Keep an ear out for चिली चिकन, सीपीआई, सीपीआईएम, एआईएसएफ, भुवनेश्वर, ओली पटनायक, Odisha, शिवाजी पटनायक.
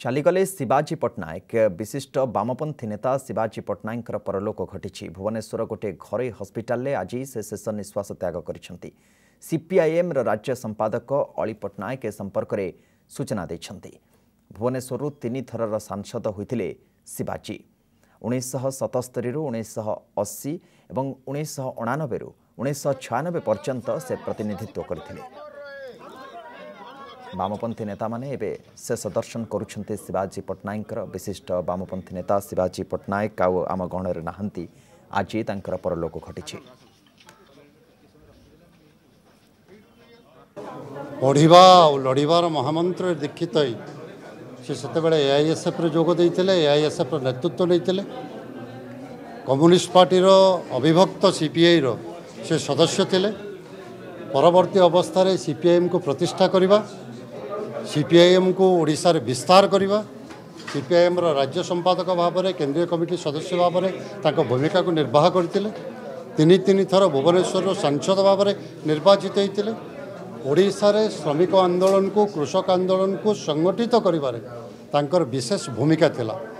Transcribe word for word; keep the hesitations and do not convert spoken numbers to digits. चलीगले शिवाजी पटनायक। विशिष्ट वामपंथी नेता शिवाजी पटनायक परलोक घटी। भुवनेश्वर गोटे घरे हस्पिटाल आज से शेष निश्वास त्याग कर सीपीआईएम राज्य संपादक ओली पटनायक ए संपर्क में सूचना देते। भुवनेश्वर तीन थरर सांसद होते शिवाजी। उन्नीस सतस्तरी उन्नीस अशी और उन्नीस अणानबे उन्नीस छयानबे पर्यंत से प्रतिनिधित्व करते। वामपंथी नेता माने एबे शेष दर्शन करुछन्ते शिवाजी पटनायक। विशिष्ट वामपंथी नेता शिवाजी पटनायक आउ आम गणरे नाहंती आज तांकर परलोक घटी। पढ़ा और लड़बार महामंत्र दीक्षित हो से एआईएसएफ जोग देते। एआईएसएफ नेतृत्व नहीं कम्युनिस्ट पार्टी अविभक्त सीपीआई से सदस्य थे। परवर्ती अवस्था रे सीपीआईएम को प्रतिष्ठा करवा, सीपीआईएम को ओडिशा रे विस्तार करवा, सीपीआईएम राज्य संपादक भाव में केंद्रीय कमिटी सदस्य भाव में तांको भूमिका को निर्वाह करथिले। तीन तीन थर भुवनेश्वर सांसद भाव में निर्वाचित होते। ओडिशा रे श्रमिक आंदोलन को कृषक आंदोलन को संगठित करबारे तांकर विशेष भूमिका थिला।